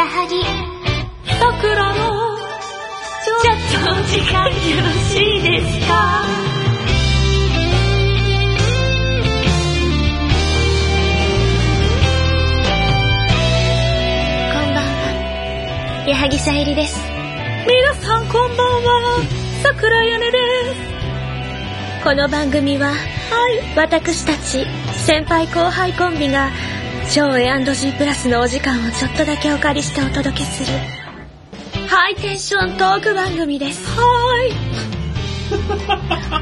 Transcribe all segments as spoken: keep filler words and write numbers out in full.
やはり桜のちょっとお時間よろしいですか？こんばんは、矢作さゆりです。皆さんこんばんは、桜屋根です。この番組は、はい、私たち先輩後輩コンビが超 エーアンドジー プラスのお時間をちょっとだけお借りしてお届けするハイテンショントーク番組です。はい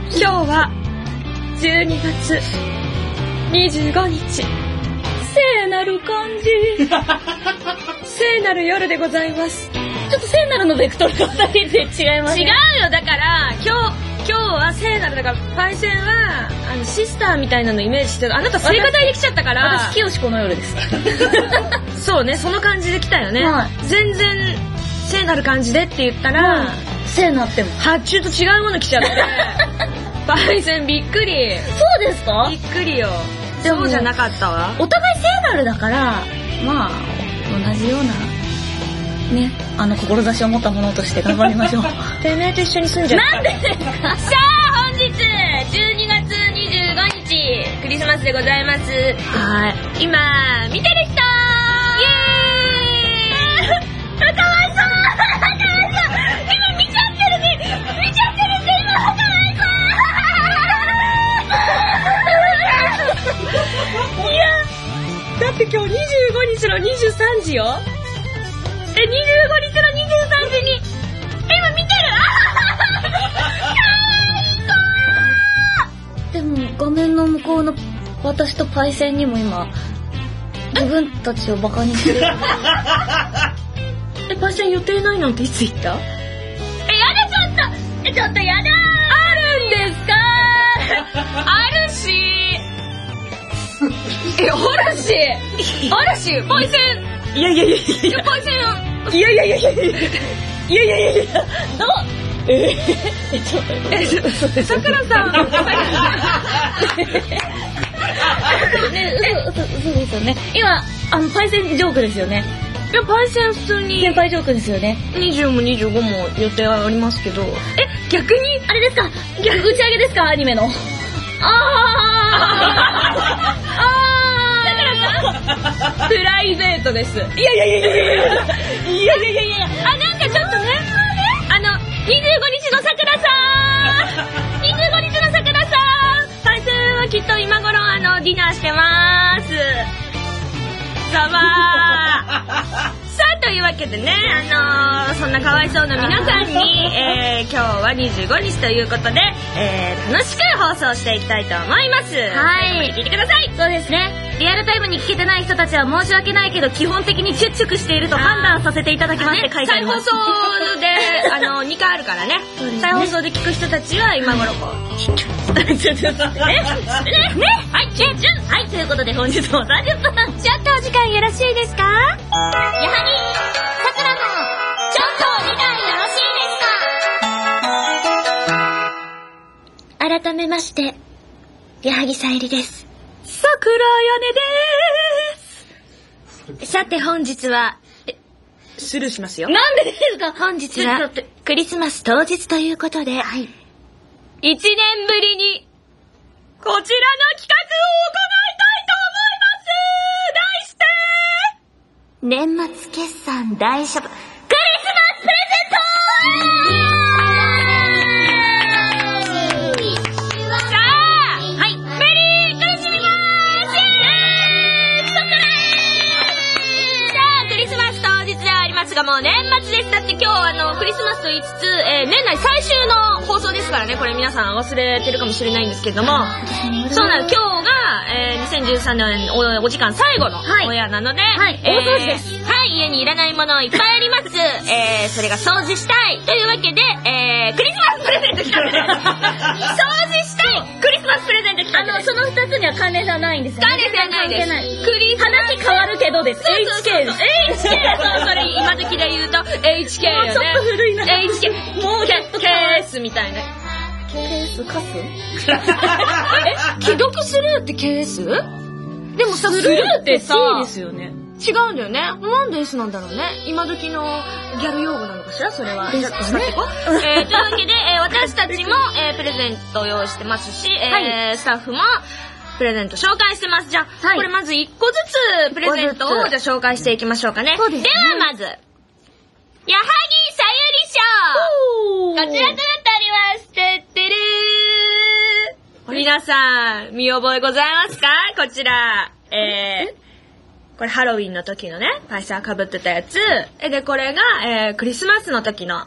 今日はじゅうにがつにじゅうごにち、聖なる感じ聖なる夜でございます。ちょっと聖なるのベクトルがふたりで違います、ね、違うよ。だから今日今日は聖なるだから、パイセンはあのシスターみたいなのイメージしてる。あなた聖歌隊で来ちゃったから。私清志子の夜ですそうね、その感じで来たよね、はい、全然聖なる感じでって言ったら、うん、聖なっても発注と違うもの来ちゃってパイセンびっくり。そうですか？びっくりよ。でもそうじゃなかったわ。お互い聖なるだから、まあ同じようなね、あの志を持ったものとして頑張りましょうてめえと一緒に住んじゃったなんでですかさあ、本日じゅうにがつにじゅうごにちクリスマスでございます。はい、今見てる人、イエーイ、おかわいそう、おかわいそう、今見ちゃってるね、見ちゃってるね、今おかわいそういやだって今日にじゅうごにちのにじゅうさんじよ。え、にじゅうごにちのにじゅうさんじに今見てるかわいそう。でも画面の向こうの私とパイセンにも今自分たちをバカにしてるえ、パイセン予定ないなんていつ言った？え、やだ、ちょっとちょっとやだ、あるんですかあるしえ、あるしあるし、パイセン、いやいやいやいやパイセン、いやいやいやいやいやいやいや、どう、えー、ちょっとえ、さくらさんね、え、そうですよね。今あのパイセンジョークですよね。いや、パイセン普通に先輩ジョークですよね。にじゅうもにじゅうごも予定はありますけど。え、逆にあれですか、逆打ち上げですか、アニメの。ああああプライベートです。いやいやいやいやいやいやいやいや、あ、なんかちょっとね、あのにじゅうごにちのさくらさん、にじゅうごにちのさくらさん、パイセンはきっと今頃あのディナーしてまーす、ざわーさあ、というわけでね、あのー、そんなかわいそうな皆さんに、えー、今日はにじゅうごにちということで、えー、楽しく放送していきたいと思います。はい、聞いてください。そうですね、リアルタイムに聞けてない人たちは申し訳ないけど、基本的にチュッチュクしていると判断させていただきますって書いてあります。再放送であのにかいあるからね。再放送で聞く人たちは今頃こうチュッチュチュッチュね、はいチュッチュ、はい、ということで本日もさんじゅっぷんちょっとお時間よろしいですか？やはり桜のちょっとお時間よろしいですか？改めまして矢作さゆりです。桜屋根です。さて本日は、スルーしますよ。なんでですか？本日はクリスマス当日ということで、はい、いちねんぶりにこちらの企画を行いたいと思います。題して、年末決算大シャバクリスマスプレゼント。もう年末です。だって今日あのクリスマスと言いつつ、えー、年内最終の放送ですからね。これ皆さん忘れてるかもしれないんですけども、そうなの、今日が、えー、にせんじゅうさんねん お, お時間最後のオンエアなので、はい、えー、大掃除です。はい、家にいらないものいっぱいありますえー、それが掃除したいというわけで、えー、クリスマスプレゼント来たんです掃除したいクリスマスプレゼント来たんです。あのそのふたつには関連性はないんですよね。関連性はないです。話変わるけどです。 エイチケー です。 エイチケー そう、それ今時で言うと エイチケー よね。もうちょっと古いな、 エイチケー もうちょっとケースみたいな。ケースカスえ、既読スルーってケースでもさ、スルーってさ、 C ですよね。違うんだよね。なんで S なんだろうね。今時のギャル用語なのかしら、それは。ですかね。えー、というわけで、えー、私たちも、えー、プレゼントを用意してますし、えーはい、スタッフもプレゼント紹介してます。じゃあ、はい、これまず一個ずつプレゼントをじゃ紹介していきましょうかね。そうですね。ではまず、矢作さゆり賞、こちらとなっております。てってるー。皆さん、見覚えございますか？こちら、えー、これハロウィンの時のね、パイサー被ってたやつ。で、これが、えー、クリスマスの時の。はい、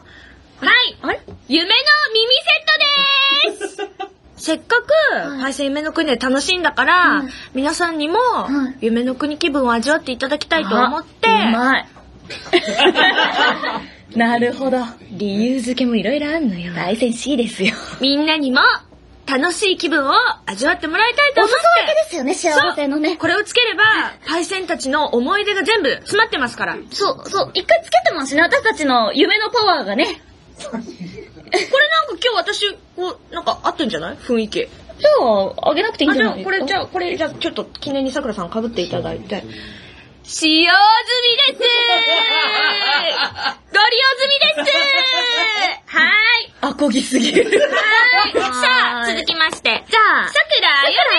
あれ夢の耳セットでーすせっかく、はい、パイセン夢の国で楽しんだから、うん、皆さんにも、うん、夢の国気分を味わっていただきたいと思って。うまい。なるほど。理由付けもいろいろあんのよ。パイセン C ですよ。みんなにも、楽しい気分を味わってもらいたいと思って。お裾分けですよね、幸せのね。これをつければ、パイセンたちの思い出が全部詰まってますから。そう、そう。一回つけてますね、私たちの夢のパワーがね。これなんか今日私、こう、なんか合ってんじゃない？雰囲気。じゃあ、あげなくていいんじゃないですか？あ、じゃあこれ、じゃあ、これ、じゃあちょっと記念にさくらさん被っていただいて。使用済みですご利用済みですはーい。あこぎすぎる。はーい。さあ、続きまして。じゃあ、さくら、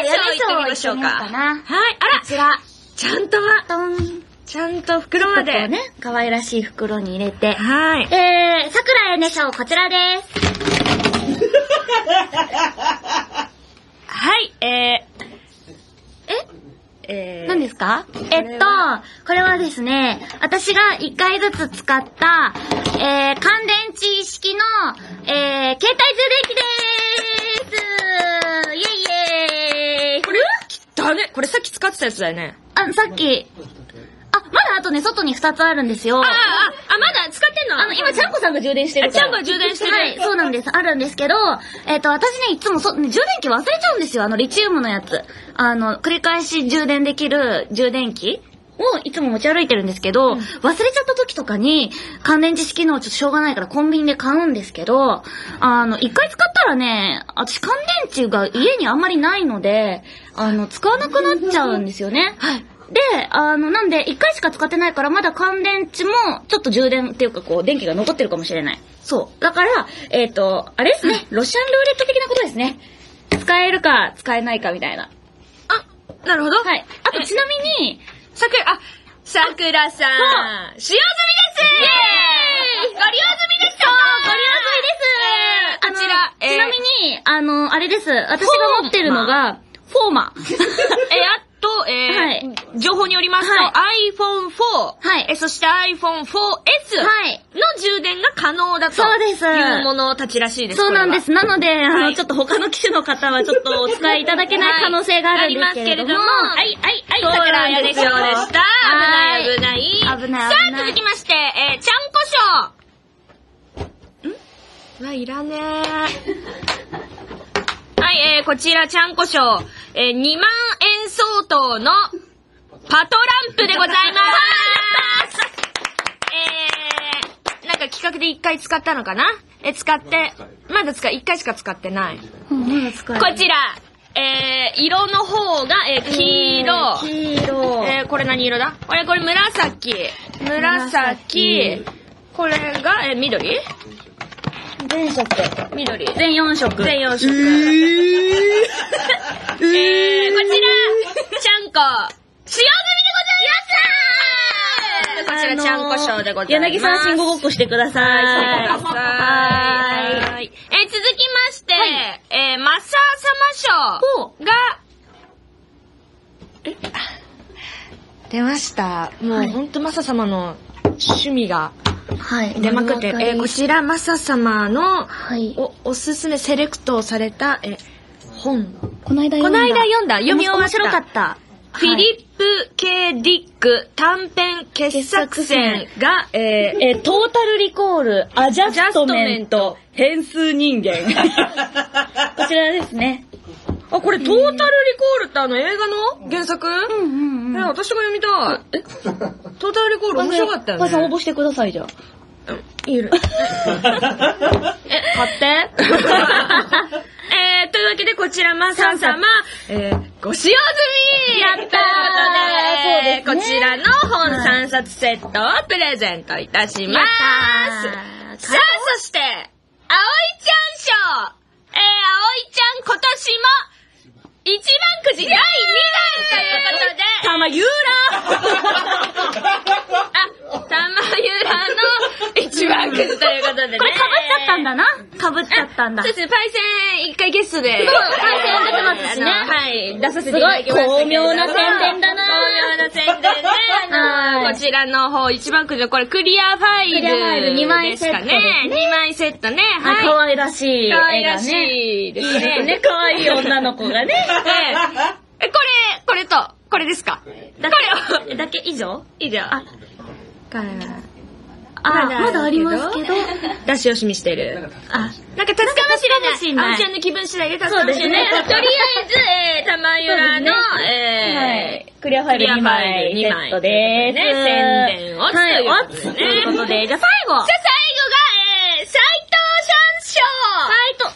やるでしょう。行ってみましょうか。はい。あら、こちら。ちゃんとは、ちゃんと袋まで。ね、可愛らしい袋に入れて。はい。えー、さくらやねしょう、こちらです。はい、えー、えー、何ですか？えっと、これはですね、私が一回ずつ使った、えー、乾電池式の、えー、携帯充電器でーす。イェイイェイ。これだね。これさっき使ってたやつだよね。あ、さっき。あ、まだあとね、外にふたつあるんですよ。ああ、あ、まだ使ってんの？あの、今、ちゃんこさんが充電してるから。ちゃんこが充電してる。はい、そうなんです。あるんですけど、えっ、ー、と、私ね、いつもそ、充電器忘れちゃうんですよ。あの、リチウムのやつ。あの、繰り返し充電できる充電器をいつも持ち歩いてるんですけど、うん、忘れちゃった時とかに、乾電池式のちょっとしょうがないからコンビニで買うんですけど、あの、一回使ったらね、私乾電池が家にあんまりないので、あの、使わなくなっちゃうんですよね。はい。で、あの、なんで、一回しか使ってないから、まだ乾電池も、ちょっと充電っていうか、こう、電気が残ってるかもしれない。そう。だから、えっと、あれですね、ロシアンルーレット的なことですね。使えるか、使えないか、みたいな。あ、なるほど。はい。あと、ちなみに、さくら、あ、さくらさん、使用済みです。イエーイ。ご利用済みですか。ご利用済みです。あちら、ちなみに、あの、あれです。私が持ってるのが、フォーマ。え、あと、えー、情報によりますと、アイフォンフォー、はい。そして アイフォンフォーエス の充電が可能だというものたちらしいです。そうなんです。なので、あの、ちょっと他の機種の方はちょっとお使いいただけない可能性があるんですけれども。はい、はい、はい、さくらやねしょうでした。危ない、危ない。危ない、危ない。さあ、続きまして、えー、ちゃんこしょう。ん？はい、いらねー。はい、えー、こちら、ちゃんこしょう、えー、にまんえん相当のパトランプでございます。えー、なんか企画でいっかい使ったのかな？え、使って、まだ使う、いっかいしか使ってない。うん、まだ使えない。こちら、えー、色の方が、えー、黄色。黄色。えー、これ何色だ？これ、これ紫。紫。これが、えー、緑？全色。緑。全よん色。全よん色。えー、こちら、ちゃんこ、使用済みでございます。こちら、ちゃんこ賞でございます。柳さん、信号ごっこしてください。はい。えー、続きまして、えー、マッサー様賞が、え？出ました。もう、ほんとマサ様の趣味が、はい。出まくって、えー、こちら、マサ様の、はい、お、おすすめセレクトされた、え、本。こないだ読んだ。こないだ読んだ。読み終わった。面白かった。フィリップ・K・ディック短編傑作選が、えー、えー、トータルリコール、アジャストメント、変数人間。こちらですね。あ、これ、トータルリコールってあの映画の原作？うんうんうん。え、私も読みたい。え？トータルリコール面白かったよね。パイさん応募してください、じゃあ。いる。え、買って。えー、というわけでこちら、マサ様、えー、ご使用済みやったーそうです、ね、こちらの本さんさつセットをプレゼントいたします。さあ、そして、葵ちゃん賞えー、葵ちゃん今年も一番くじだいにだんということで、たまゆーらーあ、たまゆらの一番くじということでね。これ被っちゃったんだな。被っちゃったんだ。そうですね、パイセン一回ゲストで。そう、パイセン出てますしね。はい、出させていただきました。すごい巧妙な宣伝だな。巧妙な宣伝で、あのー、こちらの方一番くじ、これクリアファイルですかね。にまいセットね。はい。可愛らしい絵がね。可愛らしいですね。可愛い女の子がね。ええ、これ、これと、これですか？だけ、だけ以上？以上。あ、から、あ、まだありますけど、出し惜しみしてる。あ、なんか、たつかもしれない。あおちゃんの気分次第でたつかもしれない。とりあえず、えー、たまゆらの、えー、クリアファイルにまいセットです。ね、宣伝をつける。ということで、じゃあ最後。じゃあ最後が、えー、斎藤さん賞。斎藤。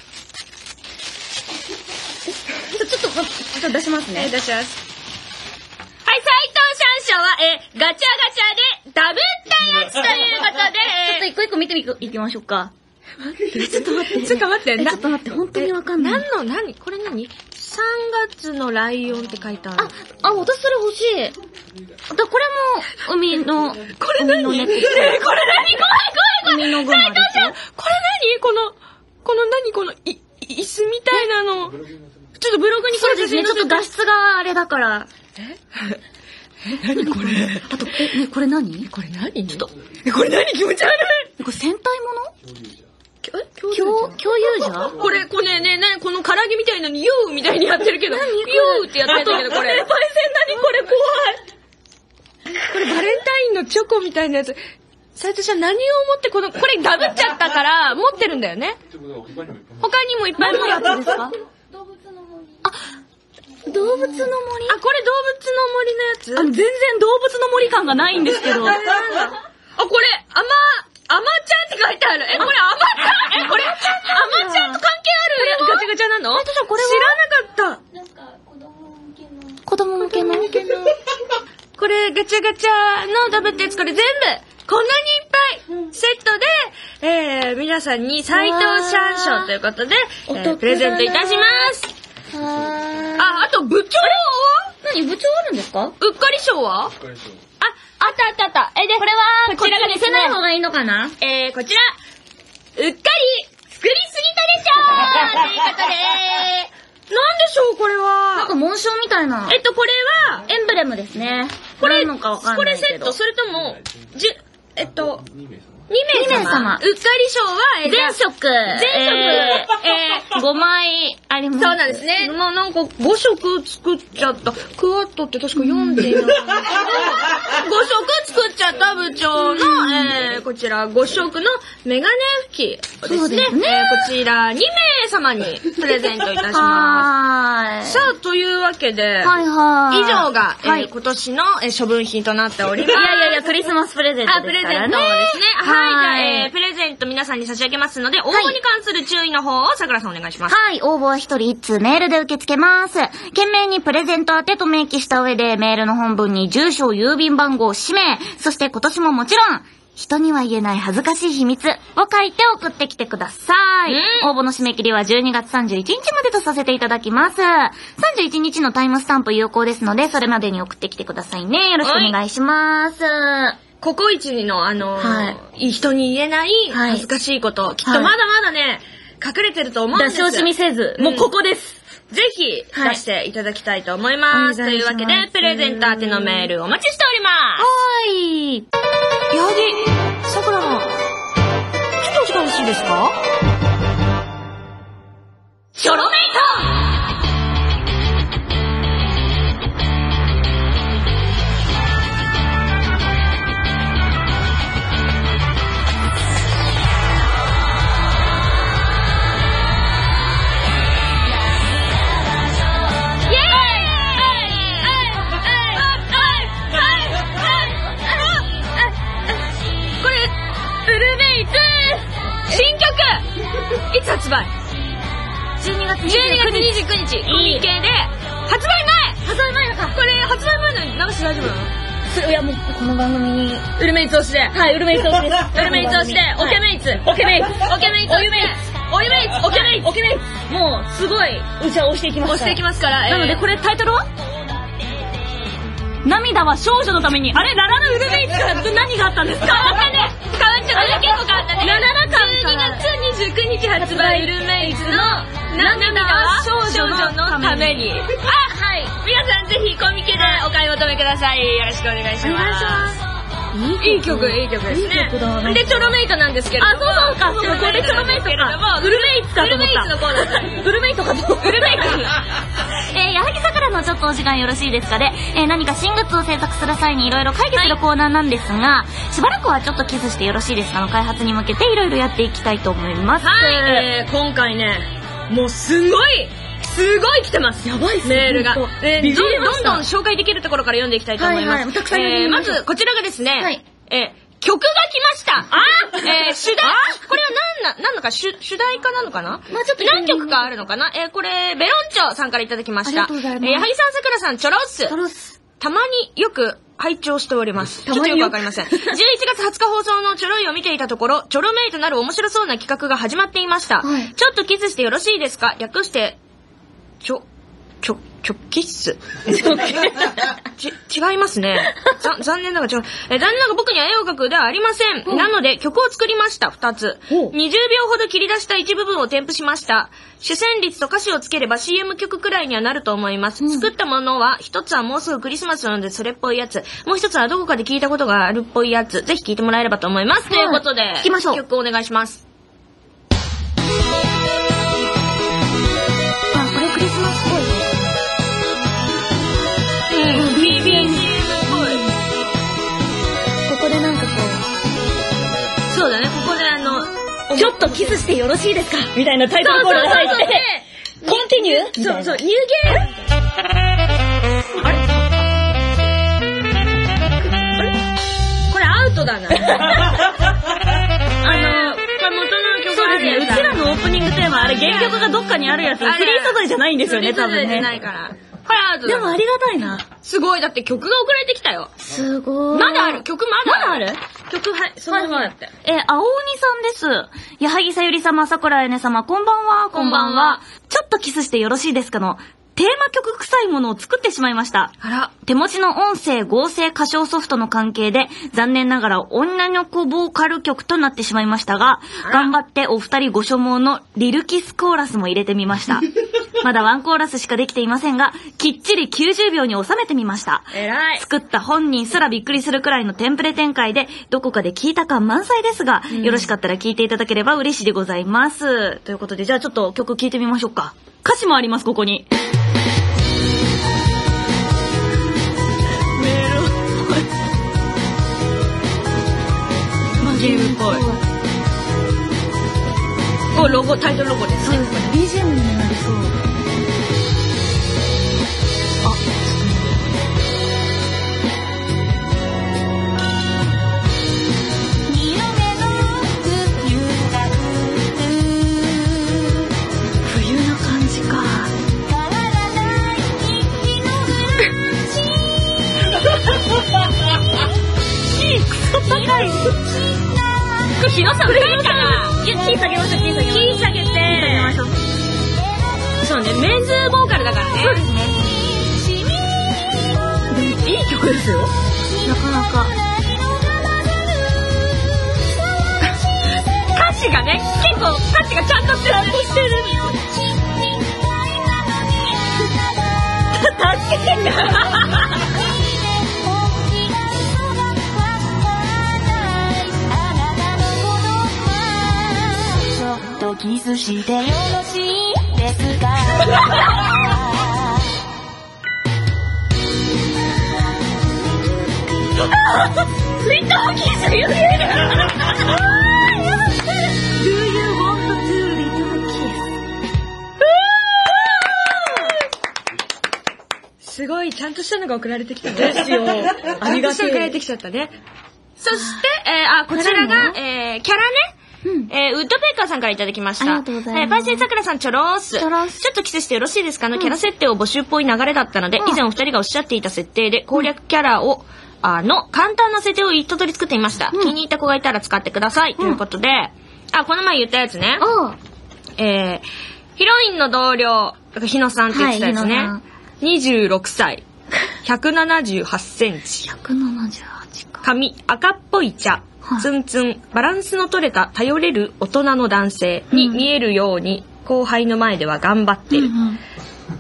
ちょっと、ちょっと出しますね。出します。はい、斎藤さん賞は、えー、ガチャガチャでダブったやつということで、ちょっと一個一個見ていきましょうか。ちょっと待って。ちょっと待って。ちょっと待って、本当にわかんない。何の、何これ何 ?さん 月のライオンって書いてある。あ、あ、私それ欲しい。だこれも、海の、これ何これ何怖い怖い怖い斎藤さんこれ何この、この何この、い、椅子みたいなの。ちょっとブログにこれですね。ちょっと画質があれだから。え？え？何これ？あと、え、ね、これ何？これ何？ちょっと、え、これ何？気持ち悪い！これ戦隊もの？え？共有じゃん？これ、これね、なにこの唐揚げみたいなのに、ユーみたいにやってるけど、ユーってやってるんだけど、これ。え、パイセン何これ怖い。これバレンタインのチョコみたいなやつ。斎藤さん何を持ってこの、これダブっちゃったから、持ってるんだよね。他にもいっぱいもらったんですか？あ、動物の森。あ、これ動物の森のやつ？あ、全然動物の森感がないんですけど。あ、これ、あま、あまちゃんって書いてある。え、これあまちゃん？え、これ、あまちゃんと関係あるガチャガチャなの？これ知らなかった。なんか、子供向けの。子供向けの。これ、ガチャガチャの食べたやつ、これ全部。こんなにいっぱいセットで、えー、皆さんに斎藤シャンショーということで、えー、プレゼントいたします。あ、あと部長は何部長あるんですか？うっかり賞は？うっかり賞。あ、あったあったあった。え、で、これは、こちらがですね。こっちに見せない方がいいのかな？えー、こちら、うっかり作りすぎたでしょーということでー。なんでしょうこれはなんか紋章みたいな。えっと、これは、エンブレムですね。これ、これセット、それとも、じゅ、えっと、にめいさま。うっかり賞は、全色。全色。えー、ごまいあります。そうなんですね。まあなんか、ごしょく作っちゃった。クワットって確かよんで。ごしょく作っちゃった部長の、えー、こちらごしょくのメガネ拭きですね。こちらにめいさまにプレゼントいたします。さあ、というわけで、以上が今年の処分品となっております。いやいやいや、クリスマスプレゼントですからね。はい、はい、プレゼント皆さんに差し上げますので、応募に関する注意の方をさくらさんお願いします。はい、応募は一人一通メールで受け付けます。件名にプレゼント宛てと明記した上で、メールの本文に住所、郵便番号、氏名、そして今年ももちろん、人には言えない恥ずかしい秘密を書いて送ってきてください。応募の締め切りはじゅうにがつさんじゅういちにちまでとさせていただきます。さんじゅういちにちのタイムスタンプ有効ですので、それまでに送ってきてくださいね。よろしくお願いします。ココイチのあの、はい、人に言えない恥ずかしいこと、はい、きっとまだまだね、はい、隠れてると思うんですよ。出し惜しみせず、うん、もうここです。ぜひ出していただきたいと思います。はい、というわけで、プレゼント宛てのメールお待ちしております。はい。矢作、さくらの、ちょっとおよろしいですか？チョロメイトいつ発売？じゅうにがつにじゅうくにち、コミケで発売前発売前だからこれ発売前なのに流して大丈夫なの？いやもうこの番組にウルメイツ推しで、はいウルメイツ推しです。ウルメイツ推しでオケメイツオケメイツオケメイツオケメイツオケメイツオケメイツオケメイツもうすごいうちは推していきます、推していきますから、えー、なのでこれタイトルは涙は少女のために、あれララのウルメイツから何があったんですか？変わったね、変わっちゃったね、結構変わったね。ラララからじゅうにがつにじゅうくにち発売ウルメイツの涙は少女のために、あ皆さんぜひコミケでお買い求めください。よろしくお願いします。いい曲、いい曲ですね。でチョロメイトなんですけど、あ、そうか、そうか、これチョロメイトか、ウルメイツかと思った。ウルメイトかと思った。ウルメイト矢作さくらのちょっとお時間よろしいですかで、えー、何か新グッズを制作する際にいろいろ会議するコーナーなんですが、はい、しばらくはちょっとキスしてよろしいですかの開発に向けていろいろやっていきたいと思います。はい、えー、今回ねもうすごいすごい来てます。やばいっすね、メールが。えー、どんどん紹介できるところから読んでいきたいと思います。はいはい、たくさん読んでみましょう。えー、まずこちらがですね、はい、えー、曲が来ました。あえー、主題、これは何な、何のか、主、主題かなのかな、まあちょっと何曲かあるのかな。えー、これ、ベロンチョさんからいただきました。ありがとうございます。えー、矢作さん、さくらさん、チョロッス。チョロッス。たまによく拝聴しております。ちょっとよくわかりません。じゅういちがつはつか放送のチョロイを見ていたところ、チョロメイとなる面白そうな企画が始まっていました。はい、ちょっとキスしてよろしいですか、略して、ちょ、ちょ、ちょ、キッス。ち、違いますね。ざ、残念ながら違う。え、残念ながら僕には絵を描くではありません。なので曲を作りました、二つ。にじゅうびょうほど切り出した一部分を添付しました。主旋律と歌詞をつければ シーエム 曲くらいにはなると思います。うん、作ったものは、一つはもうすぐクリスマスなのでそれっぽいやつ。もう一つはどこかで聞いたことがあるっぽいやつ。ぜひ聞いてもらえればと思います。はい、ということで、聞きましょう。曲をお願いします。ちょっとキスしてよろしいですかみたいなタイトルコールが入って、コンティニュー、そうそう、ニューゲーム、あれあれこれアウトだな。あの、これ元の曲そうですね、うちらのオープニングテーマ、あれ原曲がどっかにあるやつ、フリー素材じゃないんですよね、多分ね。フリー素材じゃないから。これアウトだ。でもありがたいな。すごい、だって曲が送られてきたよ。すごい。まだある、曲まだある。まだある曲、はい、そのままだって。えー、青鬼さんです。矢作さゆり様、さくらえね様、こんばんは、こんばんは。ちょっとキスしてよろしいですかの、テーマ曲臭いものを作ってしまいました。あら。手持ちの音声合成歌唱ソフトの関係で、残念ながら女の子ボーカル曲となってしまいましたが、頑張ってお二人ご所望のリルキスコーラスも入れてみました。まだワンコーラスしかできていませんが、きっちりきゅうじゅうびょうに収めてみました。えらい。作った本人すらびっくりするくらいのテンプレ展開で、どこかで聞いた感満載ですが、うん、よろしかったら聞いていただければ嬉しいでございます。ということで、じゃあちょっと曲聞いてみましょうか。歌詞もあります、ここに。ゲームっぽい。お、ロゴ、タイトルロゴですね。ビージーエム になりそう。あ、冬の感じか。キークソ高い。ヒロさん、これいいかな。キー下げましょう、キー下げましょう。キー下げて。そうね、メンズボーカルだからね。そうですね。いい曲ですよ。なかなか。歌詞がね、結構歌詞がちゃんとちゃんとしてる。助けて。キスしてよろしいですか。ツイッターをキスしてよろしいですか。すごい、ちゃんとしたのが送られてきたんですよ。ありがとう。送られてきちゃったね。そして、えー、あ、こちらが、えー、キャラね。うん、えー、ウッドペーカーさんからいただきました。ありがとうございます。えー、パイセンさくらさん、チョロース。ちょろーす。ちょっとキスしてよろしいですかの、うん、キャラ設定を募集っぽい流れだったので、うん、以前お二人がおっしゃっていた設定で攻略キャラを、あの、簡単な設定を一通り作ってみました。うん、気に入った子がいたら使ってください。うん、ということで、あ、この前言ったやつね。うん。えー、ヒロインの同僚、日野さんって言ってたやつね。はい、にじゅうろくさい。ひゃくななじゅうはちセンチ。ひゃくななじゅうはちか。髪、赤っぽい茶。ツンツン、バランスの取れた頼れる大人の男性に見えるように、うん、後輩の前では頑張ってる、うん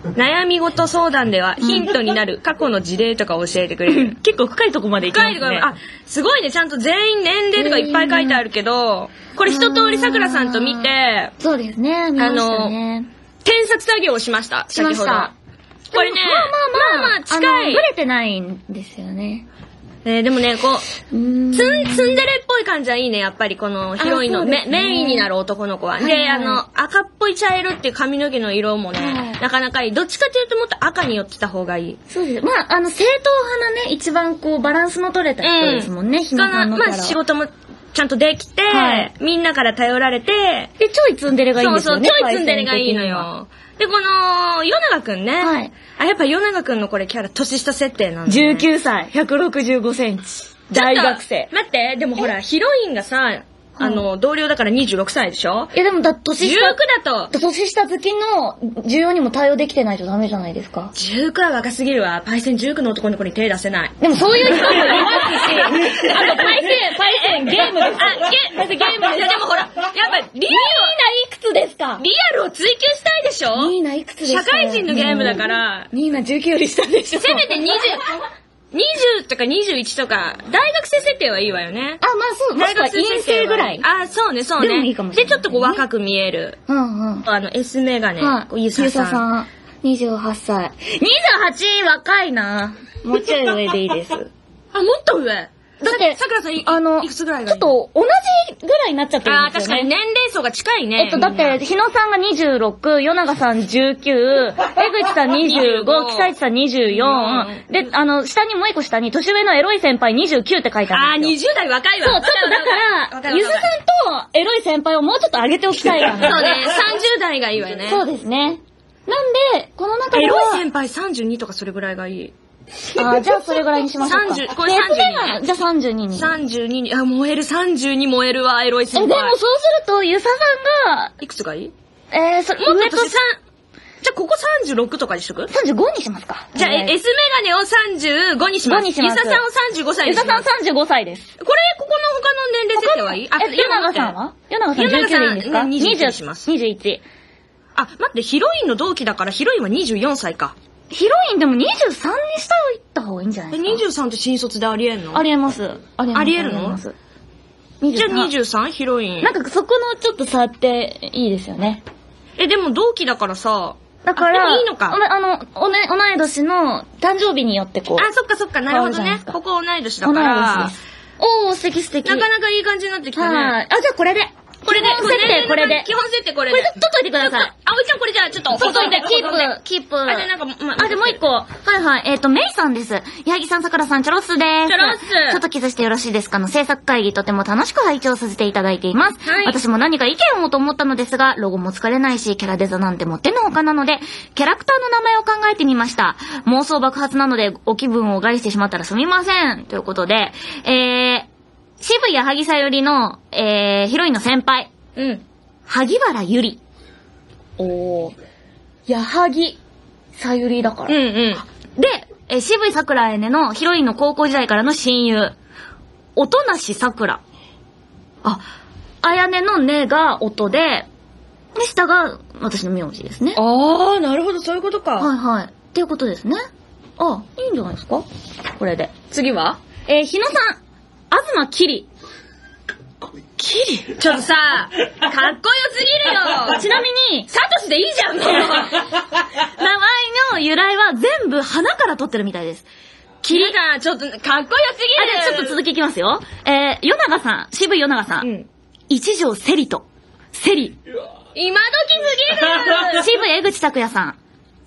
うん、悩み事相談ではヒントになる過去の事例とかを教えてくれる、うん、結構深いとこまでいきますね。深いとこ、あ、すごいね。ちゃんと全員年齢とかいっぱい書いてあるけど、これ一通りさくらさんと見て、そうですね、見ましたね。あの、添削作業をしました、先ほど。これね、まあまあまあ、まあまあ近い。ブレてないんですよね。えー、でもね、こう、ツン、ツンデレっぽい感じはいいね、やっぱりこのヒロインの、ね、メインになる男の子は。はいはい、で、あの、赤っぽい茶色っていう髪の毛の色もね、はい、なかなかいい。どっちかというともっと赤に寄ってた方がいい。そうです。まあ、あの、正統派なね、一番こう、バランスの取れた人ですもんね、ひなさんのから。まあ、仕事もちゃんとできて、はい、みんなから頼られて、で、ちょいツンデレがいいんですよね。そうそう、ちょいツンデレがいいのよ。で、この、与永くんね。はい。あ、やっぱ与永くんのこれキャラ、年下設定なんだね。じゅうきゅうさい、ひゃくろくじゅうごセンチ。大学生。待って、でもほら、ヒロインがさ、あの、同僚だからにじゅうろくさいでしょ？いやでもだ、年下。じゅうきゅうだと。年下好きのじゅうよんにも対応できてないとダメじゃないですか。じゅうきゅうは若すぎるわ。パイセンじゅうきゅうの男の子に手出せない。でもそういう人もいますし、あとパイセン、パイセンゲームです。あ、ゲ、パイセンゲームです。でもほら、やっぱリーナいくつですか？リアルを追求したいでしょ？リーナいくつですか？社会人のゲームだから。リーナじゅうきゅうより下でしょ。せめてにじゅう。にじゅうとかにじゅういちとか、大学生設定はいいわよね。あ、まあそう、大学生設定ぐらい。あ、そうね、そうね。でもいいかもしれない。で、ちょっとこう若く見える。うんうん。あの、S メガネ。ゆささん。ゆささん。にじゅうはっさい。にじゅうはち、若いな。もうちょい上でいいです。あ、もっと上。だって、さくらさん、あの、いくつぐらいがいい？ちょっと、同じぐらいになっちゃってるんですよね。あ、確かに年齢層が近いね。えっと、だって、日野さんがにじゅうろく、与永さんじゅうきゅう、江口さんにじゅうご、木崎さんにじゅうよん、で、あの、下にもう一個下に、年上のエロい先輩にじゅうきゅうって書いてあるんですよ。あー、にじゅう代若いわ。そう、ちょっとだから、ゆずさんとエロい先輩をもうちょっと上げておきたいかな。そうね、さんじゅうだいがいいわよね。そうですね。なんで、この中では。エロい先輩さんじゅうにとかそれぐらいがいい。あ、じゃあそれぐらいにしましょうか。さんじゅう、これさんじゅうに。じゃあさんじゅうにに。さんじゅうにに。あ、燃える、さんじゅうに燃えるわ、エロい先輩。え、でもそうすると、ゆささんが、いくつがいい？えー、それ、もっとさん、じゃあここさんじゅうろくとかにしとく？ さんじゅうご にしますか。じゃあ、えー、S メガネをさんじゅうごにします。ゆささんをさんじゅうごさいです。ゆささんさんじゅうごさいです。これ、ここの他の年齢設定はいい？あ、与永さんは？与永さんじゅうきゅうでいいんですか？にじゅういちします。にじゅういち。あ、待って、ヒロインの同期だから、ヒロインはにじゅうよんさいか。ヒロインでもにじゅうさんに下をいった方がいいんじゃないですか？にじゅうさんって新卒でありえんの？ありえます。ありえるの？じゃあ にじゅうさん？ ヒロイン。なんかそこのちょっと差っていいですよね。え、でも同期だからさ、だから、いいのか。あの、おね、同い年の誕生日によってこう。あ、そっかそっか、なるほどね。ここ同い年だから。おー、素敵素敵。なかなかいい感じになってきたね。はい。あ、じゃあこれで。これで、これで、これで。基本設定これで。これ取っといてください。あおいちゃんこれじゃあちょっと、ほっといて、キープ、キープ。あ、で、なんか、ま、あ、で、もう一個。はいはい。えっと、メイさんです。矢作さん、さくらさん、チョロスです。チョロス。ちょっとキスしてよろしいですかの制作会議とても楽しく拝聴させていただいています。はい。私も何か意見をと思ったのですが、ロゴも疲れないし、キャラデザなんてもってのほかなので、キャラクターの名前を考えてみました。妄想爆発なので、お気分を害してしまったらすみません。ということで、えー、渋谷萩さよりの、えー、ヒロインの先輩。うん。萩原ゆり。おー。矢萩さゆりだから。うんうん。で、えー、渋谷桜えねのヒロインの高校時代からの親友。音無桜。あ、あやねのねが音で、で、下が私の名字ですね。あー、なるほど、そういうことか。はいはい。っていうことですね。あ、いいんじゃないですかこれで。次はえー、日野さん。あずまきり。きり？ちょっとさ、かっこよすぎるよ。ちなみに、サトシでいいじゃん、もう。名前の由来は全部花から取ってるみたいです。きりが、ちょっと、かっこよすぎる。あ、じゃあちょっと続きいきますよ。えー、よながさん、渋いよながさん。うん、一条セリと。セリ。今時すぎる。渋い江口拓也さん。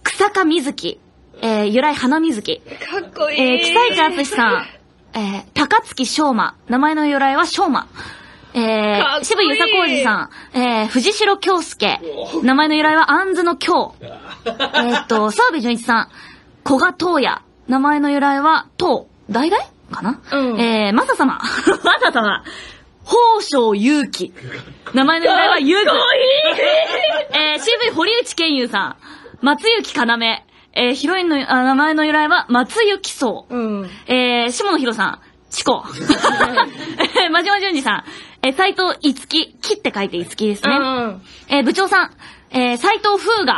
草加みずき。えー、由来花みずき。かっこいい。えー、北市敦さん。えー、高槻昌磨。名前の由来は昌磨。えー、渋井久浩二さん、えー、藤代京介、名前の由来はあんずの京、えー、っと澤部純一さん、古賀東也、名前の由来は東代々かな、うん、えー、マサ様マサ様、宝生祐希、名前の由来は祐希、えー、渋井堀内健優さん、松雪かなめ、えー、ヒロインの名前の由来は松雪荘、うん、えー、下野紘さん、チコ真島淳二さん、えー、斉藤いつき、木って書いていつきですね、うん、えー、部長さん、えー、斉藤風雅、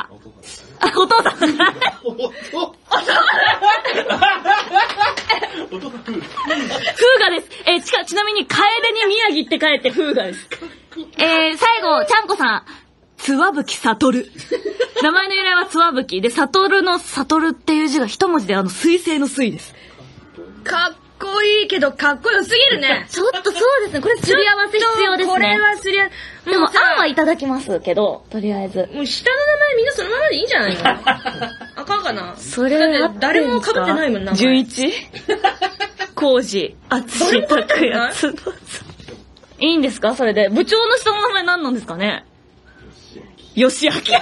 あ、お父さんお父さん風雅です。えー、ちか、ちなみに楓に宮城って書いて風雅です。えー、最後ちゃんこさん、つわぶきさとる、名前の由来はつわぶきで、さとるのさとるっていう字が一文字で、あの水星の水です。かっかっこいいけど、かっこよすぎるね。ちょっとそうですね。これすり合わせ必要ですね。これはすり合わせ。でも、あんはいただきますけど、とりあえず。もう下の名前みんなそのままでいいんじゃないのあかんかな。それは誰も被ってないもんな。じゅういち? 浩二、淳拓也、つばさ。いいんですかそれで。部長の下の名前何なんですかね。吉明。嘘吉明。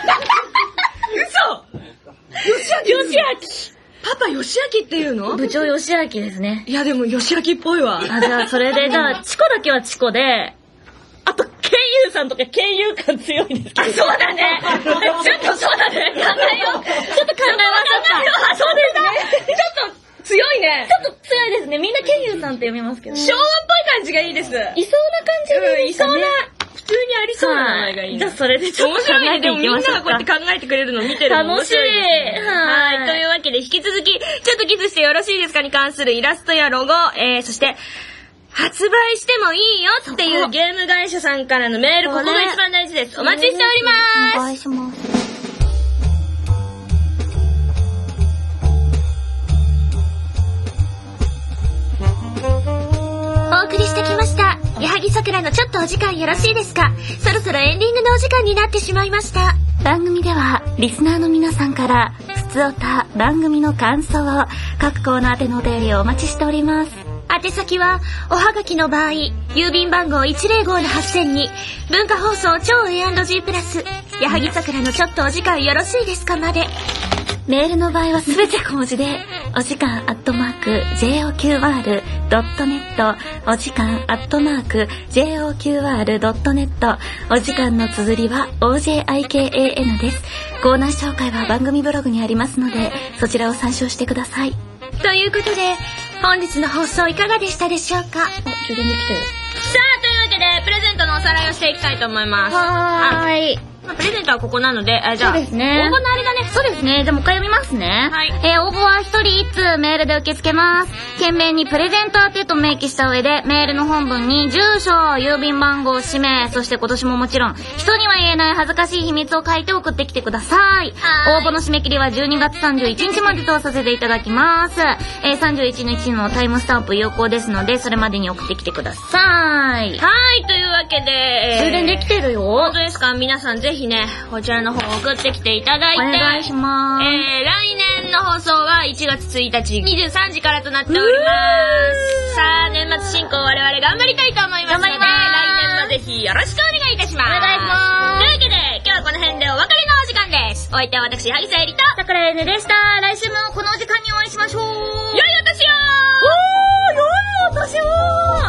パパ吉明っていうの？部長吉明ですね。いやでも吉明っぽいわ。あ、じゃあそれで、じゃあチコだけはチコで、あとケイユウさんとかケイユウ感強いですけど。あ、そうだね。ちょっとそうだね。考えよう。ちょっと考えます。あ、そうですね。ちょっと強いね。ちょっと強いですね。みんなケイユウさんって読みますけど、ね。昭和っぽい感じがいいです。いそうな感じがいいですかね。うん、いそうな。普通にありそうな名前がいい。じゃあそれでちょっと考えていきましょうか。面白いね。でもみんながこうやって考えてくれるの見てるの面白いですね。楽しい。はい。というわけで引き続き、ちょっとキスしてよろしいですかに関するイラストやロゴ、えー、そして、発売してもいいよっていうゲーム会社さんからのメール、ここが一番大事です。お待ちしております。お願いします。お送りしてきました。矢作さくらのちょっとお時間よろしいですか。そろそろエンディングのお時間になってしまいました。番組ではリスナーの皆さんからふつおた、番組の感想を各コーナーでのお便りをお待ちしております。宛先はおはがきの場合、郵便番号 いちまるごのはちぜろぜろ に文化放送超 エーアンドジー プラス矢作さくらのちょっとお時間よろしいですかまで。メールの場合はすべて小文字で、お時間アットマーク ジェイオーキューアールドットネット、 お時間アットマーク ジェイオーキューアールドットネット、 お時間の綴りは オージェイアイケーエーエヌ です。コーナー紹介は番組ブログにありますので、そちらを参照してください。ということで、本日の放送いかがでしたでしょうか。あ、充電できてる。さあ、というわけでプレゼントのおさらいをしていきたいと思います。はーい。プレゼントはここなので、え、じゃあ、そうですね、応募のあれだね。そうですね。でも一回読みますね。はい。えー、応募は一人一通メールで受け付けます。懸命にプレゼント宛てと明記した上で、メールの本文に住所、郵便番号、氏名、そして今年ももちろん人には言えない恥ずかしい秘密を書いて送ってきてください。応募の締め切りはじゅうにがつさんじゅういちにちまでとさせていただきます。えー、さんじゅういちにちのタイムスタンプ有効ですので、それまでに送ってきてください。はい。というわけで、えー、充電できてるよ。本当ですか。皆さんぜひぜひね、こちらの方送ってきていただいて、お願いします。えー、来年の放送はいちがつついたちにじゅうさんじからとなっております。さあ、年末進行我々頑張りたいと思いますので、来年もぜひよろしくお願いいたします。お願いします。というわけで、今日はこの辺でお別れのお時間です。お相手は私、萩さえりと、桜えねでした。来週もこのお時間にお会いしましょう。良いお年をー。おー、良いお年をー。